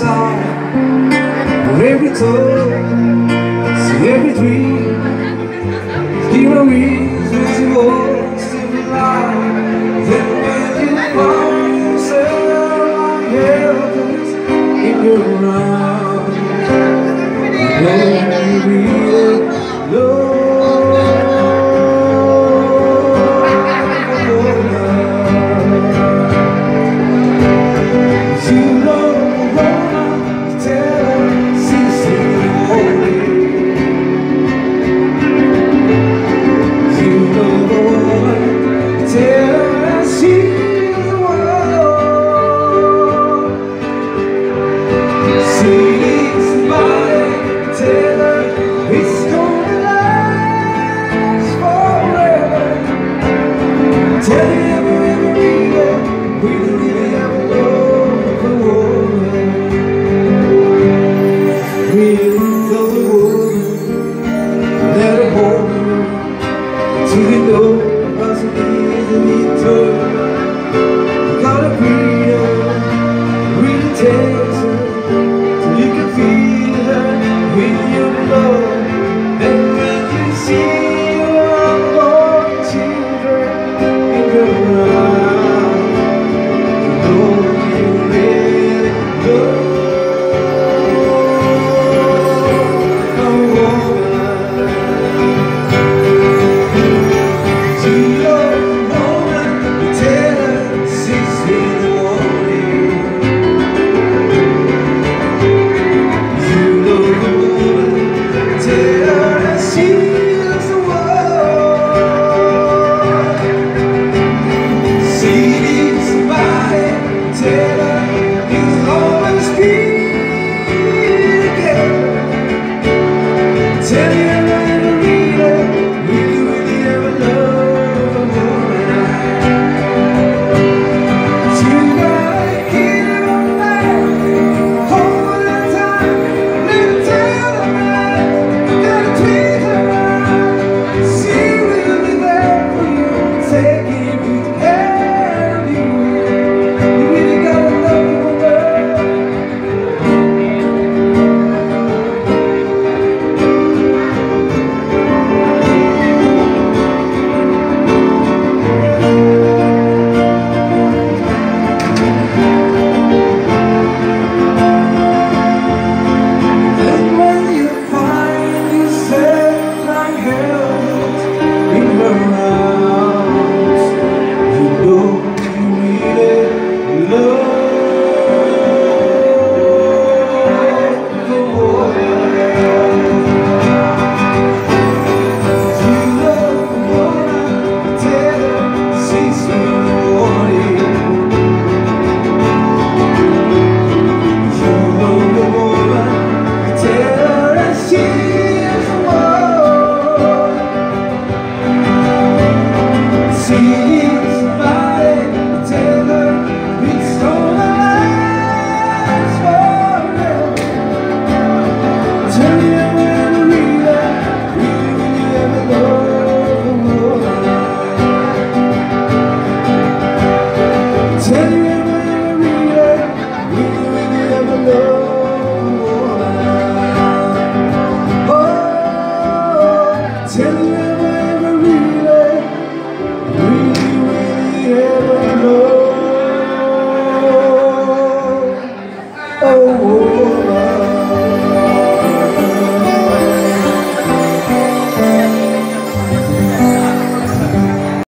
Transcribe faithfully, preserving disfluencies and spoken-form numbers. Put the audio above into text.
song, for every touch, to every dream. Here are reasons you want to be alive. Then when you find yourself helpless in your arms,